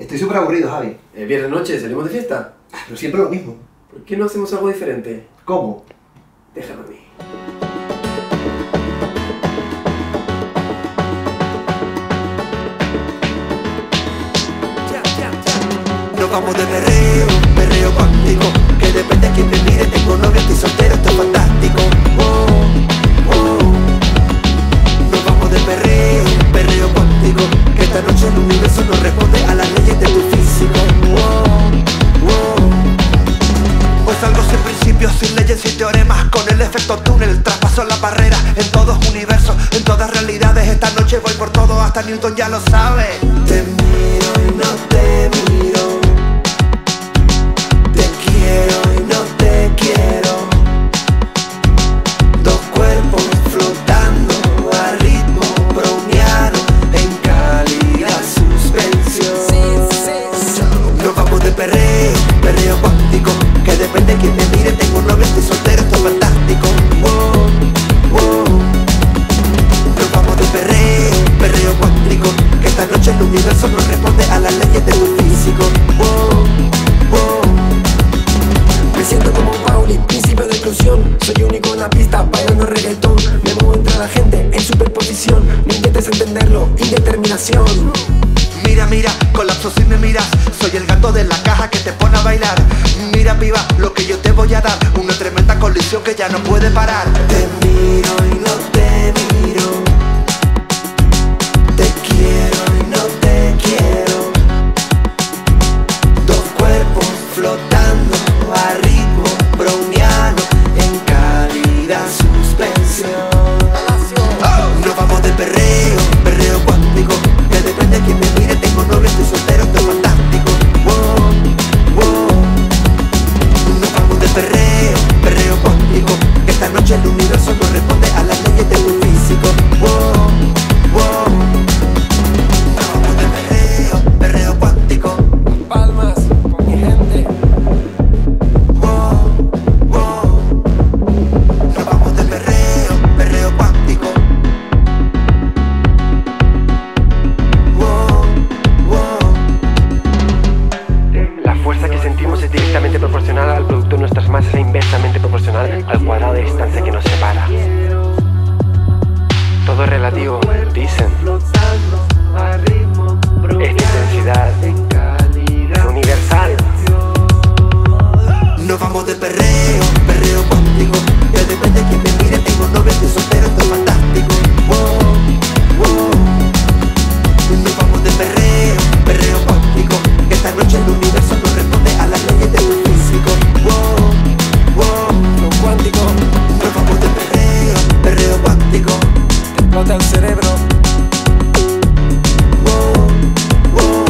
Estoy súper aburrido, Javi. Viernes noche, ¿salimos de fiesta? Pero siempre lo mismo. ¿Por qué no hacemos algo diferente? ¿Cómo? Déjame a mí. Nos vamos de perreo, perreo cuántico. Que depende a quien me mire, tengo novia, estoy soltero, esto es fantástico. Oh, oh. Nos vamos de perreo, perreo cuántico. Que esta noche el universo no responde a las leyes de tu físico. Oh, oh. Hoy salgo sin principios, sin leyes, sin teoremas. Con el efecto túnel, traspaso las barreras. En todos universos, en todas realidades. Esta noche voy por todo, hasta Newton ya lo sabe. Te miro y no te miro. Soy único en la pista, bailando reggaetón. Me muevo entre la gente en superposición. No intentes entenderlo, indeterminación. Mira, mira, colapso si me miras. Soy el gato de la caja que te pone a bailar. Mira, piba, lo que yo te voy a dar. Una tremenda colisión que ya no puede parar. Te miro y no te miro. Te quiero y no te quiero. Dos cuerpos flotando a ritmo browniano. Nos vamos de perreo, perreo cuántico. Que depende a quien me mire, tengo novia, estoy soltero, estoy fantástico. Oh, oh. Nos vamos de perreo, perreo cuántico. Que esta noche el universo no responde a las leyes de tu físico. Oh, oh. Nos vamos de perreo, perreo cuántico. Palmas, con mi gente. Al cuadrado de distancia que nos separa. Todo es relativo, dicen. Esta intensidad es universal. Nos vamos de perreo, perreo contigo. Ya depende de quien me mire, tengo novia, estoy soltero, esto es fantástico. Oh, oh. Nos vamos de perreo, perreo contigo. Que esta noche el universo no responde a las leyes de tu físico. Oh, oh. Cuántico, nos vamos de perreo, perreo cuántico. Te explota el cerebro. Oh, oh.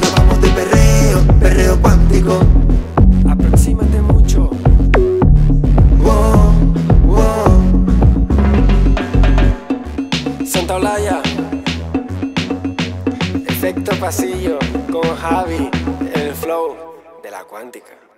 Nos vamos de perreo, perreo cuántico. Aproxímate mucho. Oh, oh. Santaolalla. Efecto pasillo con Javi, el flow de la cuántica.